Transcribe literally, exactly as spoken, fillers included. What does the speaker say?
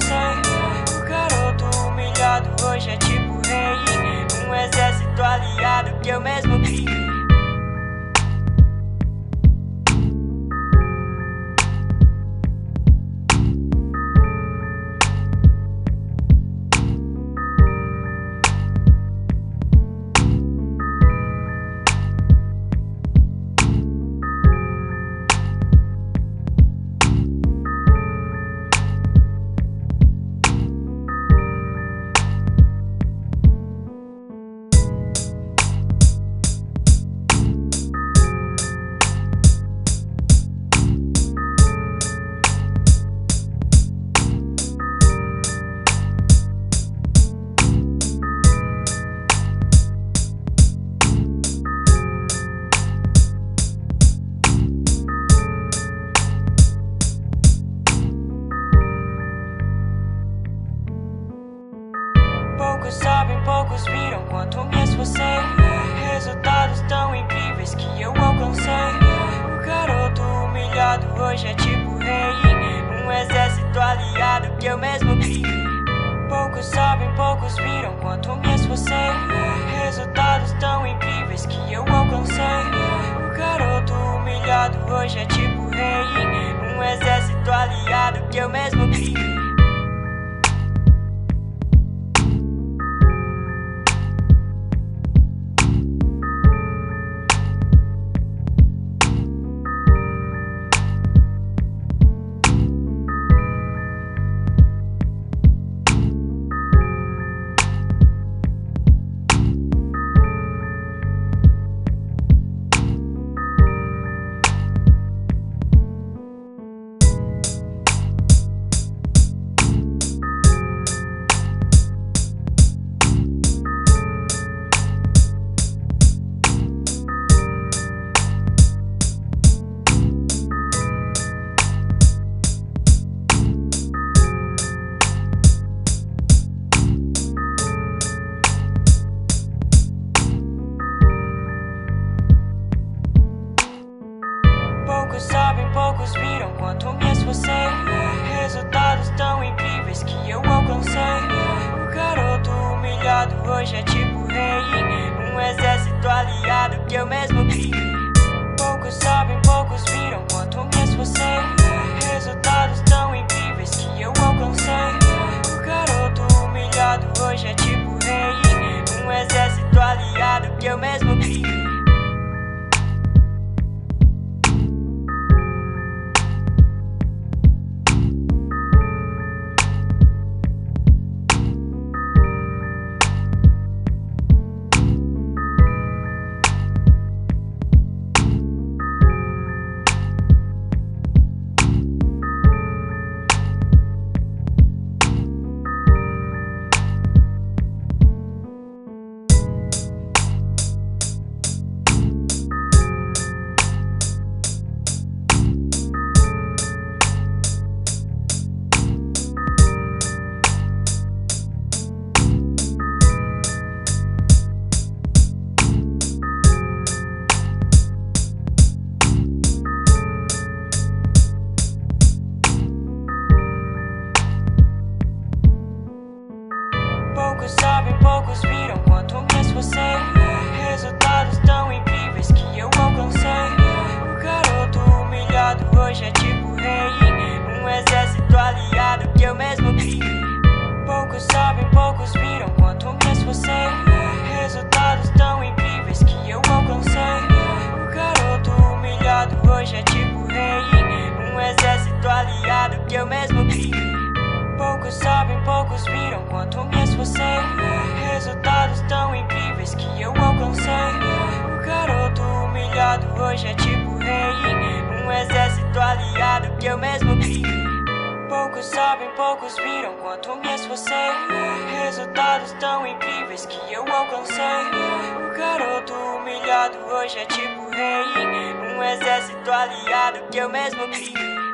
sangue. O garoto humilhado hoje é tipo rei, um exército aliado que eu mesmo criei. Poucos sabem, poucos viram quanto me esforcei. Resultados tão incríveis que eu alcancei. O garoto humilhado hoje é tipo rei, um exército aliado que eu mesmo criei. Poucos sabem, poucos viram quanto me esforcei. Resultados tão incríveis que eu alcancei. O garoto humilhado hoje é tipo rei, um exército aliado que eu mesmo criei. Poucos sabem, poucos viram quanto me esforcei. Resultados tão incríveis que eu alcancei. O garoto humilhado hoje é tipo rei, um exército aliado que eu mesmo criei. Poucos sabem, poucos viram quanto me esforcei. Resultados tão incríveis que eu alcancei. O garoto humilhado hoje é tipo rei, um exército aliado que eu mesmo criei. Poucos sabem, poucos viram quanto me esforcei. Resultados tão incríveis que eu alcancei. O garoto humilhado hoje é tipo rei, um exército aliado que eu mesmo criei. Poucos sabem, poucos viram quanto me esforcei. Resultados tão incríveis que eu alcancei. O garoto humilhado hoje é tipo rei, um exército aliado que eu mesmo criei. Poucos sabem, poucos viram quanto me esforcei. Resultados tão incríveis que eu alcancei. O garoto humilhado hoje é tipo rei, um exército aliado que eu mesmo criei. Poucos sabem, poucos viram quanto me esforcei. Resultados tão incríveis que eu alcancei. O garoto humilhado hoje é tipo rei, um exército aliado que eu mesmo criei.